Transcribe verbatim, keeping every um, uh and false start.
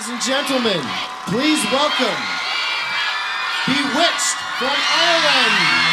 Ladies and gentlemen, please welcome B*Witched from Ireland.